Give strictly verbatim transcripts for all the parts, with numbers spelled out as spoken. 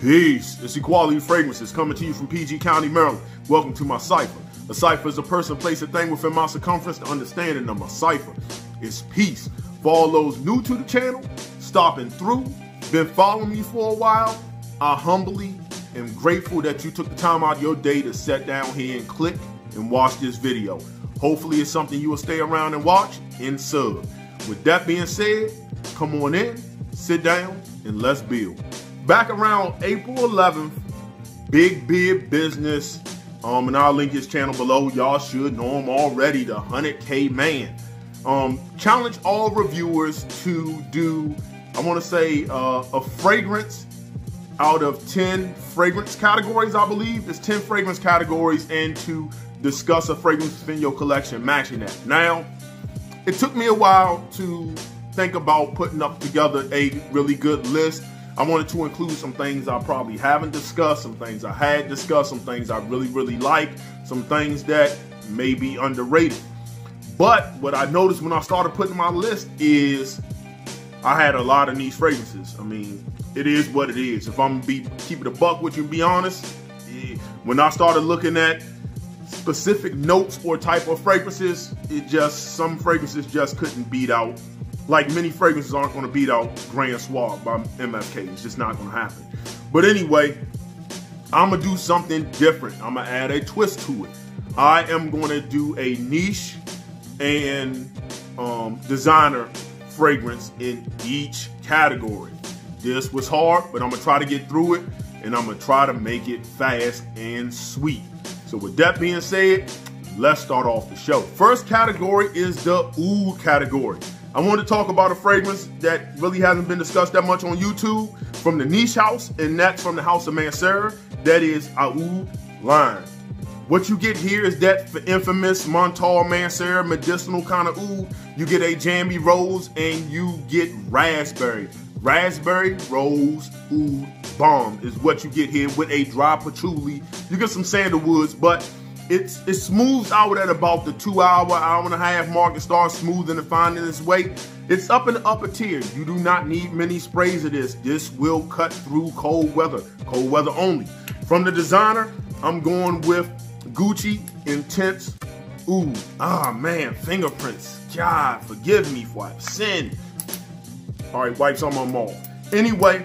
Peace. It's Equality Fragrances coming to you from P G County, Maryland. Welcome to my cipher. A cipher is a person, place, or thing within my circumference. The understanding of my cipher is peace. For all those new to the channel, stopping through, been following me for a while, I humbly am grateful that you took the time out of your day to sit down here and click and watch this video. Hopefully it's something you will stay around and watch and sub. With that being said, come on in, sit down, and let's build. Back around April eleventh, Big Beard Business, um, and I'll link his channel below. Y'all should know him already, The one hundred K Man. Um, challenge all reviewers to do, I want to say, uh, a fragrance out of ten fragrance categories, I believe. There's ten fragrance categories, and to discuss a fragrance within your collection matching that. Now, it took me a while to think about putting up together a really good list. I wanted to include some things I probably haven't discussed, some things I had discussed, some things I really, really like, some things that may be underrated. But what I noticed when I started putting my list is I had a lot of niche fragrances. I mean, it is what it is. If I'm going to keep it a buck with you and be honest, when I started looking at specific notes or type of fragrances, it just, some fragrances just couldn't beat out. Like many fragrances aren't going to beat out Grand Suave by M F K. It's just not going to happen. But anyway, I'm going to do something different. I'm going to add a twist to it. I am going to do a niche and um, designer fragrance in each category. This was hard, but I'm gonna try to get through it, and I'm gonna try to make it fast and sweet. So with that being said, let's start off the show. First category is the Oud category. I want to talk about a fragrance that really hasn't been discussed that much on YouTube from the niche house, and that's from the house of Mancera. That is Oud line. What you get here is that infamous Montale Mancera medicinal kind of oud. You get a jammy rose and you get raspberry. Raspberry rose oud bomb is what you get here with a dry patchouli. You get some sandalwoods, but it's, it smooths out at about the two hour, hour and a half mark. It starts smoothing and finding its way. It's up in the upper tier. You do not need many sprays of this. This will cut through cold weather, cold weather only. From the designer, I'm going with Gucci Intense Oud. Ah, man, fingerprints. God, forgive me for sin. All right, wipes on my mall. Anyway,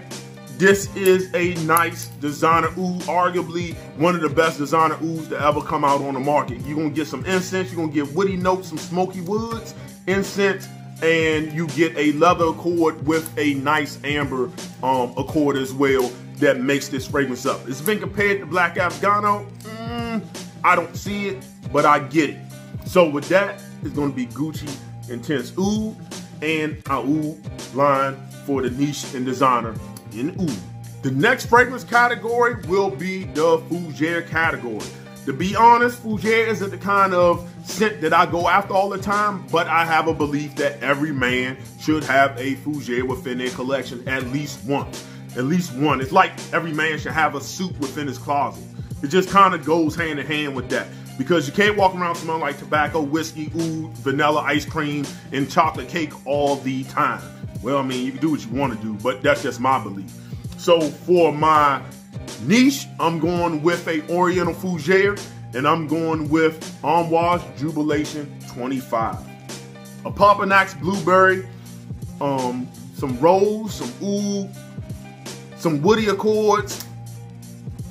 this is a nice designer oud, arguably one of the best designer ouds to ever come out on the market. You're going to get some incense. You're going to get woody notes, some smoky woods, incense, and you get a leather accord with a nice amber um, accord as well that makes this fragrance up. It's been compared to Black Afghano. Mm, I don't see it, but I get it. So with that, it's going to be Gucci Intense Oud and Oud line for the niche and designer in Oud. The next fragrance category will be the Fougere category. To be honest, Fougere isn't the kind of scent that I go after all the time, but I have a belief that every man should have a Fougere within their collection at least once. At least one. It's like every man should have a suit within his closet. It just kind of goes hand in hand with that, because you can't walk around smelling like tobacco, whiskey, oud, vanilla ice cream, and chocolate cake all the time. Well, I mean, you can do what you want to do, but that's just my belief. So for my niche, I'm going with a Oriental Fougere, and I'm going with Amouage Jubilation twenty-five. A Papanax blueberry, um, some rose, some oud, some woody accords,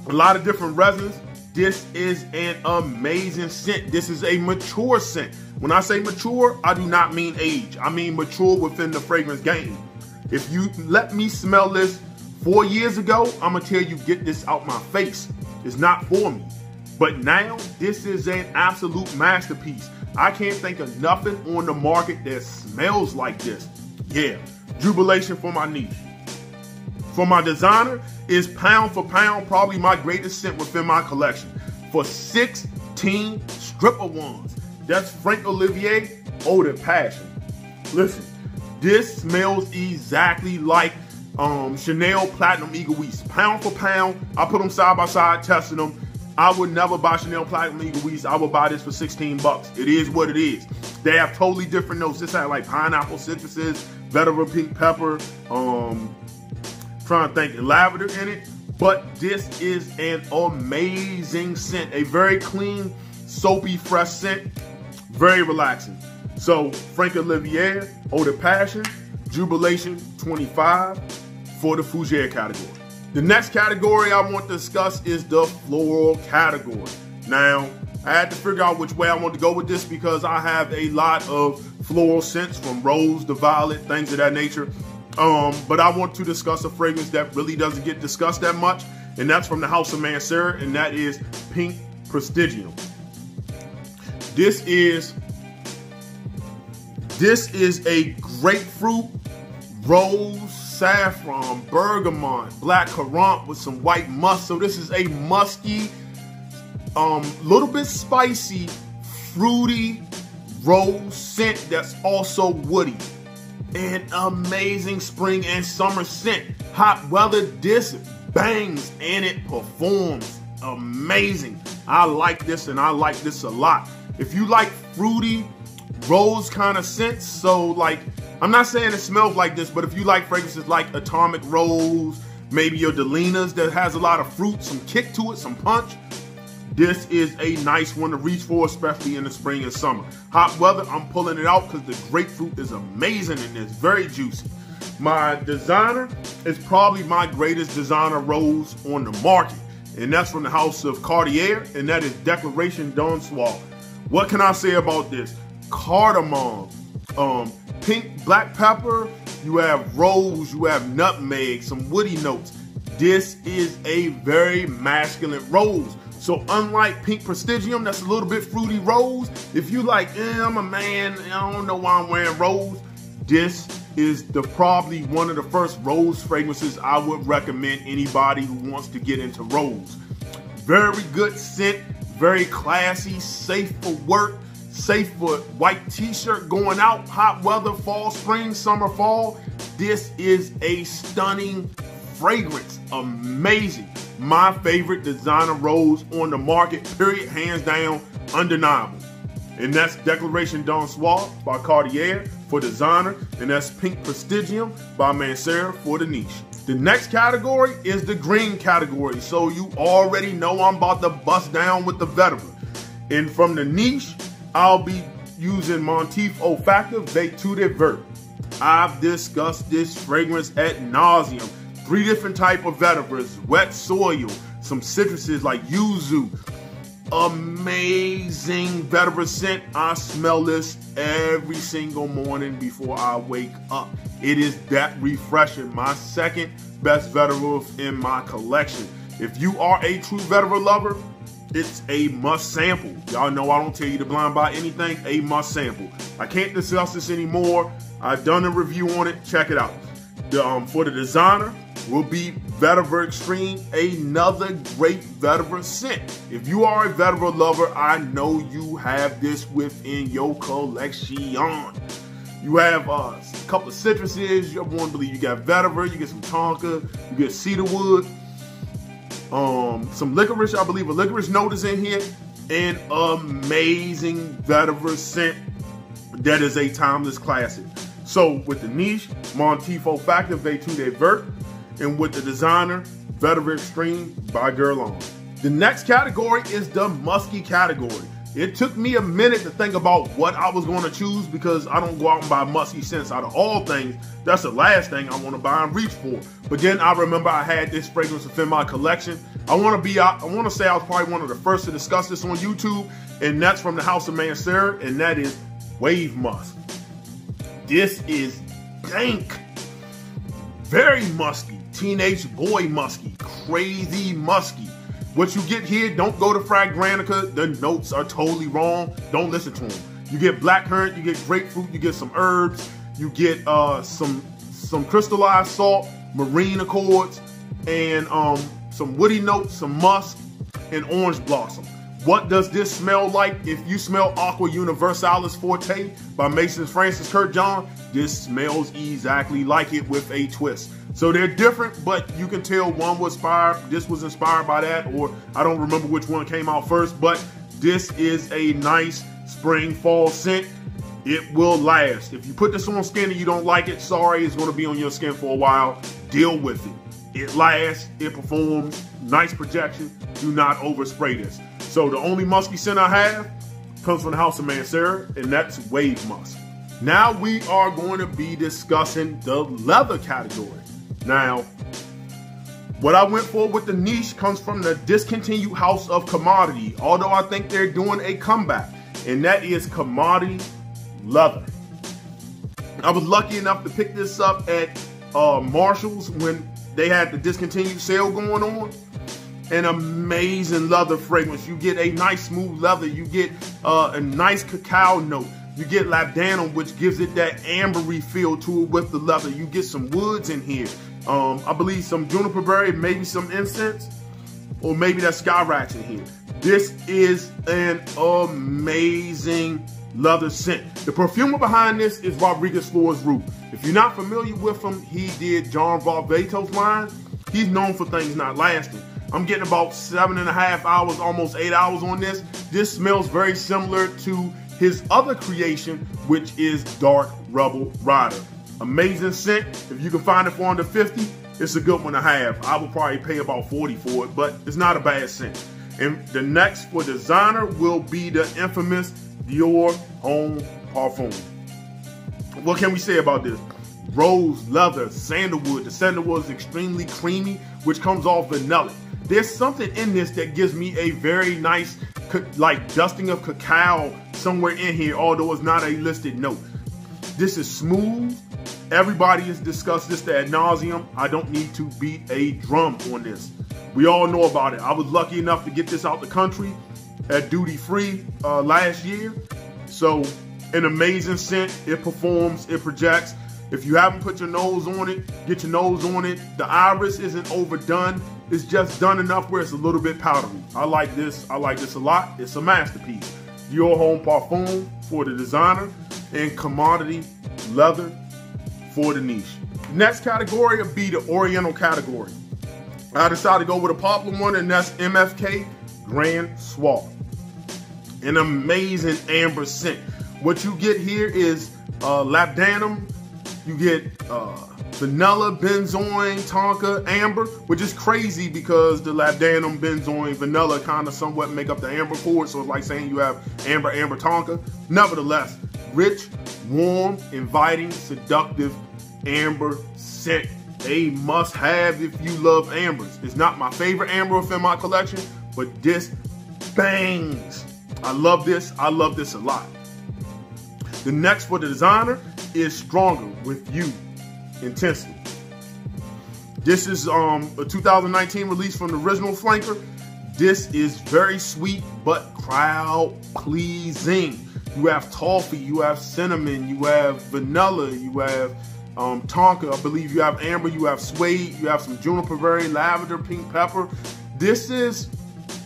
a lot of different resins. This is an amazing scent. This is a mature scent. When I say mature, I do not mean age. I mean mature within the fragrance game. If you let me smell this four years ago, I'm gonna tell you, get this out my face. It's not for me. But now, this is an absolute masterpiece. I can't think of nothing on the market that smells like this. Yeah, Jubilation for my niche. For my designer, is pound for pound probably my greatest scent within my collection. For sixteen stripper ones, that's Frank Olivier, Ode to Passion. Listen, this smells exactly like um, Chanel Platinum Egoiste. Pound for pound, I put them side by side, testing them. I would never buy Chanel Platinum Egoiste. I would buy this for sixteen bucks. It is what it is. They have totally different notes. This had like pineapple, citruses, vetiver pink pepper, um, trying to think, lavender in it, But this is an amazing scent. A very clean, soapy, fresh scent. Very relaxing. So, Frank Olivier, Ode to Passion, Jubilation twenty-five for the Fougere category. The next category I want to discuss is the floral category. Now, I had to figure out which way I want to go with this because I have a lot of floral scents from rose to violet, things of that nature. Um, but I want to discuss a fragrance that really doesn't get discussed that much, and that's from the house of Mancera, and that is Pink Prestigium. This is this is a grapefruit, rose, saffron, bergamot, black currant with some white musk. So this is a musky, um, little bit spicy, fruity rose scent that's also woody. An amazing spring and summer scent. Hot weather, this bangs and it performs amazing. I like this and I like this a lot. If you like fruity rose kind of scents, so like, I'm not saying it smells like this, but if you like fragrances like Atomic Rose, maybe your Delina's that has a lot of fruit, some kick to it, some punch, this is a nice one to reach for, especially in the spring and summer. Hot weather, I'm pulling it out because the grapefruit is amazing and it's very juicy. My designer is probably my greatest designer rose on the market, and that's from the house of Cartier, and that is Déclaration d'Un Soir. What can I say about this? Cardamom, um, pink black pepper, you have rose, you have nutmeg, some woody notes. This is a very masculine rose. So unlike Pink Prestigium, that's a little bit fruity rose, if you like, eh, I'm a man, I don't know why I'm wearing rose, this is the probably one of the first rose fragrances I would recommend anybody who wants to get into rose. Very good scent, very classy, safe for work, safe for white t-shirt going out, hot weather, fall, spring, summer, fall. This is a stunning fragrance, amazing. My favorite designer rose on the market, period, hands down, undeniable. And that's Déclaration d'Un Soir by Cartier for designer, and that's Pink Prestigium by Mancera for the niche. The next category is the green category, so you already know I'm about to bust down with the vetiver. And from the niche, I'll be using Montale Olfactive Vétiver. I've discussed this fragrance ad nauseum. Three different type of vetivers, wet soil, some citruses like yuzu. Amazing vetiver scent. I smell this every single morning before I wake up. It is that refreshing. My second best vetiver in my collection. If you are a true vetiver lover, it's a must sample. Y'all know I don't tell you to blind buy anything, a must sample. I can't discuss this anymore. I've done a review on it, check it out. The, um, for the designer, will be Vetiver Extreme, another great vetiver scent. If you are a vetiver lover, I know you have this within your collection. You have uh, a couple of citruses. You want to believe you got vetiver, you get some tonka, you get cedarwood, um, some licorice. I believe a licorice note is in here. An amazing vetiver scent that is a timeless classic. So with the niche, Montale Olfactive Vétiver, and with the designer, Vetiver Extreme by Guerlain. The next category is the musky category. It took me a minute to think about what I was going to choose because I don't go out and buy musky scents out of all things. That's the last thing I want to buy and reach for. But then I remember I had this fragrance within my collection. I want to be I want to say I was probably one of the first to discuss this on YouTube, and that's from the house of Mancera, and that is Wave Musk. This is dank, very musky, teenage boy musky, crazy musky. What you get here, don't go to Fragrantica, the notes are totally wrong, don't listen to them. You get black currant, you get grapefruit, you get some herbs, you get uh, some some crystallized salt, marine accords, and um, some woody notes, some musk, and orange blossom. What does this smell like? If you smell Aqua Universalis Forte by Mason Francis Kurt John, this smells exactly like it with a twist. So they're different, but you can tell one was inspired, this was inspired by that, or I don't remember which one came out first, but this is a nice spring fall scent. It will last. If you put this on skin and you don't like it, sorry, it's gonna be on your skin for a while. Deal with it. It lasts, it performs, nice projection. Do not overspray this. So the only musky scent I have comes from the house of Mancera, and that's Wave Musk. Now we are going to be discussing the leather category. Now, what I went for with the niche comes from the discontinued house of Commodity, although I think they're doing a comeback, and that is Commodity leather. I was lucky enough to pick this up at uh, Marshall's when they had the discontinued sale going on. An amazing leather fragrance. You get a nice smooth leather. You get uh, a nice cacao note. You get labdanum, which gives it that ambery feel to it with the leather. You get some woods in here. Um, I believe some juniper berry, maybe some incense, or maybe that sky ratchet in here. This is an amazing leather scent. The perfumer behind this is Rodriguez Flores Ruiz. If you're not familiar with him, he did John Valveto's line. He's known for things not lasting. I'm getting about seven and a half hours, almost eight hours on this. This smells very similar to his other creation, which is Dark Rebel Rider. Amazing scent. If you can find it for under fifty, it's a good one to have. I would probably pay about forty for it, but it's not a bad scent. And the next for designer will be the infamous Dior Homme Parfum. What can we say about this? Rose, leather, sandalwood. The sandalwood is extremely creamy, which comes off vanilla. There's something in this that gives me a very nice, like, dusting of cacao somewhere in here, although it's not a listed note. This is smooth. Everybody has discussed this ad nauseum. I don't need to beat a drum on this. We all know about it. I was lucky enough to get this out the country at duty free uh, last year. So an amazing scent. It performs, it projects. If you haven't put your nose on it, get your nose on it. The iris isn't overdone. It's just done enough where it's a little bit powdery. I like this. I like this a lot. It's a masterpiece. Dior Homme Parfum for the designer and Commodity leather for the niche. The next category would be the Oriental category. I decided to go with a popular one, and that's M F K Grand Suave. An amazing amber scent. What you get here is uh, labdanum. You get uh, vanilla, benzoin, tonka, amber, which is crazy because the labdanum, benzoin, vanilla kind of somewhat make up the amber core. So it's like saying you have amber, amber, tonka. Nevertheless, rich, warm, inviting, seductive amber scent. A must-have if you love ambers. It's not my favorite amber within my collection, but this bangs. I love this. I love this a lot. The next for the designer is Stronger with You Intensely. This is um, a two thousand nineteen release from the original flanker. This is very sweet but crowd pleasing. You have toffee, you have cinnamon, you have vanilla, you have um, tonka. I believe you have amber, you have suede, you have some juniper berry, lavender, pink pepper. This is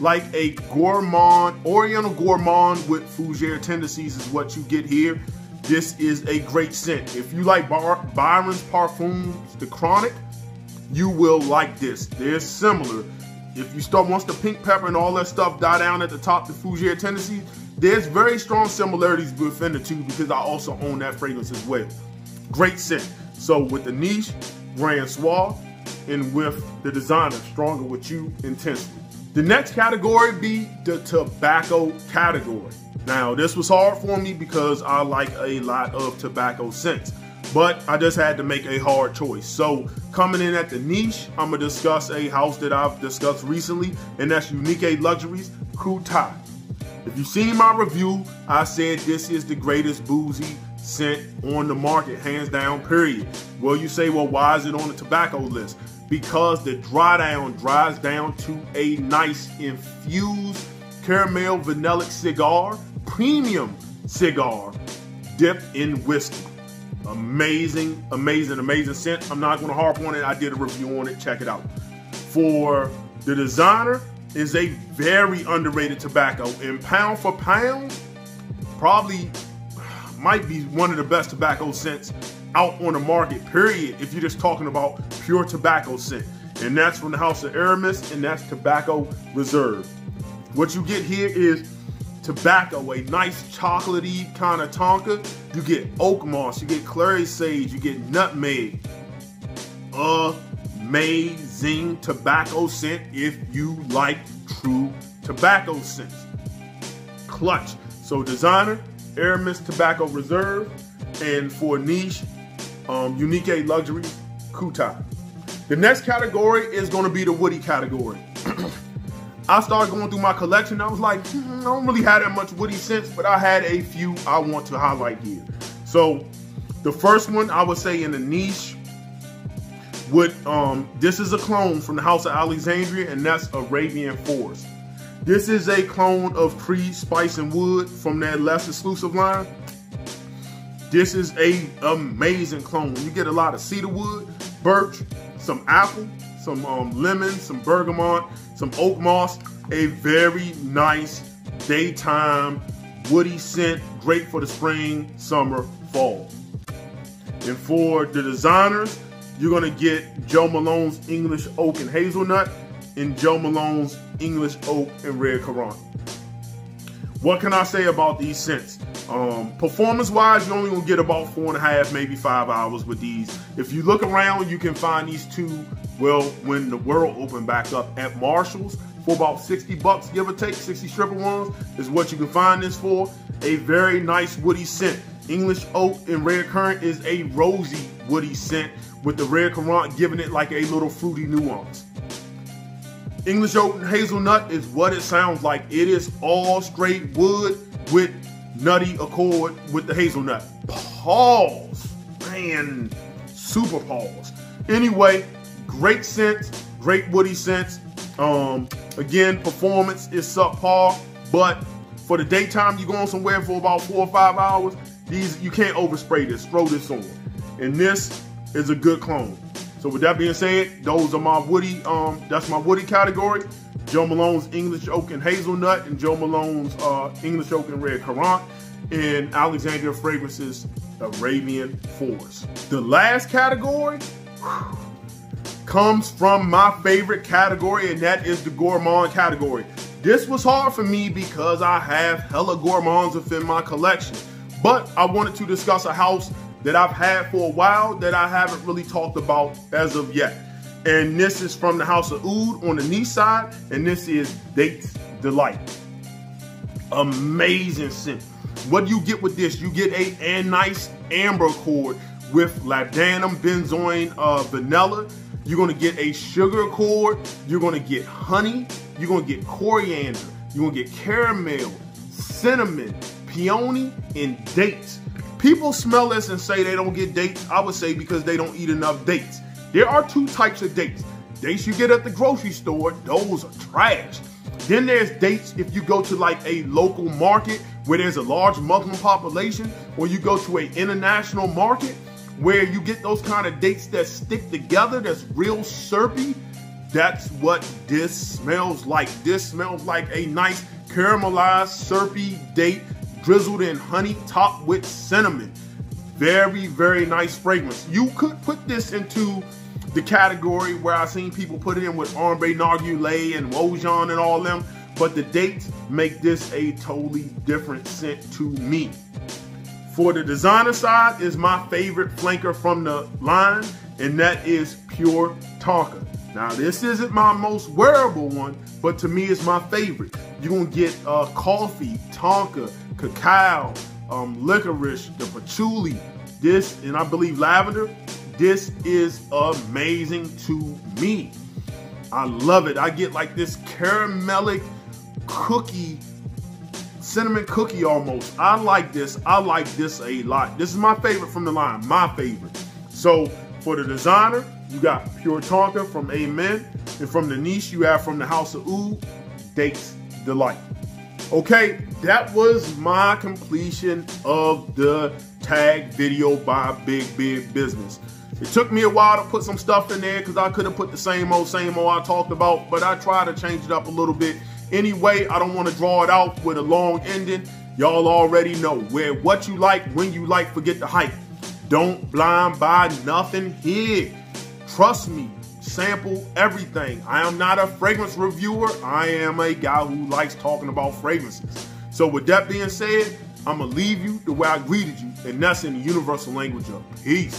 like a gourmand, Oriental gourmand with fougere tendencies is what you get here. This is a great scent. If you like Bar Byron's Parfums, The Chronic, you will like this. They're similar. If you start, once the pink pepper and all that stuff die down at the top, the fougere tendencies, there's very strong similarities within the two because I also own that fragrance as well. Great scent. So with the niche, Grand Suave, and with the designer, Stronger With You Intensely. The next category be the tobacco category. Now, this was hard for me because I like a lot of tobacco scents, but I just had to make a hard choice. So coming in at the niche, I'm going to discuss a house that I've discussed recently, and that's Unique Luxuries, Kutai. If you've seen my review, I said this is the greatest boozy scent on the market, hands down, period. Well, you say, well, why is it on the tobacco list? Because the dry down dries down to a nice infused caramel vanilla cigar, premium cigar dipped in whiskey. Amazing, amazing, amazing scent. I'm not gonna harp on it. I did a review on it, check it out. For the designer is a very underrated tobacco, and pound for pound, probably might be one of the best tobacco scents out on the market, period, if you're just talking about pure tobacco scent. And that's from the house of Aramis, and that's Tobacco Reserve. What you get here is tobacco, a nice chocolatey kind of tonka. You get oak moss, you get clary sage, you get nutmeg. Amazing. Zing tobacco scent if you like true tobacco scents. Clutch. So designer, Aramis Tobacco Reserve, and for niche, um, Unique Luxury, Kuta. The next category is gonna be the woody category. I started going through my collection. I was like, mm, I don't really have that much woody scents, but I had a few I want to highlight here. So the first one I would say in the niche would, um, this is a clone from the House of Alexandria, and that's Arabian Forest. This is a clone of Creed Spice and Wood from that less exclusive line. This is a amazing clone. You get a lot of cedar wood, birch, some apple, some um, lemon, some bergamot, some oak moss. A very nice daytime woody scent, great for the spring, summer, fall. And for the designers, you're gonna get Joe Malone's English Oak and Hazelnut and Joe Malone's English Oak and Red Currant. What can I say about these scents? Um, Performance-wise, you're only gonna get about four and a half, maybe five hours with these. If you look around, you can find these two, well, when the world opened back up at Marshall's for about sixty bucks, give or take, sixty stripper ones is what you can find this for. A very nice woody scent. English Oak and Red Currant is a rosy woody scent with the Red Currant giving it like a little fruity nuance. English Oak and Hazelnut is what it sounds like. It is all straight wood with nutty accord with the hazelnut. Pause. Man, super pause. Anyway, great scent, great woody scent. Um, again, performance is subpar, but for the daytime, you're going somewhere for about four or five hours. These, you can't overspray this. Throw this on. And this is a good clone. So with that being said, those are my woody, um, that's my woody category. Joe Malone's English Oak and Hazelnut and Joe Malone's uh, English Oak and Red Currant, and Alexandria Fragrances Arabian Forest. The last category whew, comes from my favorite category, and that is the gourmand category. This was hard for me because I have hella gourmands within my collection, but I wanted to discuss a house that I've had for a while that I haven't really talked about as of yet. And this is from the House of Oud on the niche side, and this is Dates Delight. Amazing scent. What do you get with this? You get a, a nice amber accord with labdanum, benzoin, uh, vanilla. You're gonna get a sugar accord. You're gonna get honey. You're gonna get coriander. You're gonna get caramel, cinnamon, peony, and dates. People smell this and say they don't get dates. I would say because they don't eat enough dates. There are two types of dates. Dates you get at the grocery store, those are trash. Then there's dates if you go to like a local market where there's a large Muslim population, or you go to an international market where you get those kind of dates that stick together, that's real syrupy. That's what this smells like. This smells like a nice caramelized syrupy date drizzled in honey, topped with cinnamon. Very, very nice fragrance. You could put this into the category where I've seen people put it in with Armbe Nargile and Wojan and all them, but the dates make this a totally different scent to me. For the designer side is my favorite flanker from the line, and that is Pure Tonka. Now, this isn't my most wearable one, but to me, it's my favorite. You're gonna get uh, coffee, tonka, cacao, um, licorice, the patchouli, this, and I believe lavender. This is amazing to me. I love it. I get like this caramelic cookie, cinnamon cookie almost. I like this. I like this a lot. This is my favorite from the line, my favorite. So for the designer, you got Pure Tonka from Amen, and from the niche, you have from the House of Oud, Dates Delight. Okay, that was my completion of the tag video by Big Beard Business. It took me a while to put some stuff in there because I could have put the same old, same old I talked about, but I tried to change it up a little bit. Anyway, I don't want to draw it out with a long ending. Y'all already know where what you like, when you like, forget the hype. Don't blind buy nothing here. Trust me, sample everything. I am not a fragrance reviewer. I am a guy who likes talking about fragrances. So with that being said, I'm gonna leave you the way I greeted you, and that's in the universal language of peace.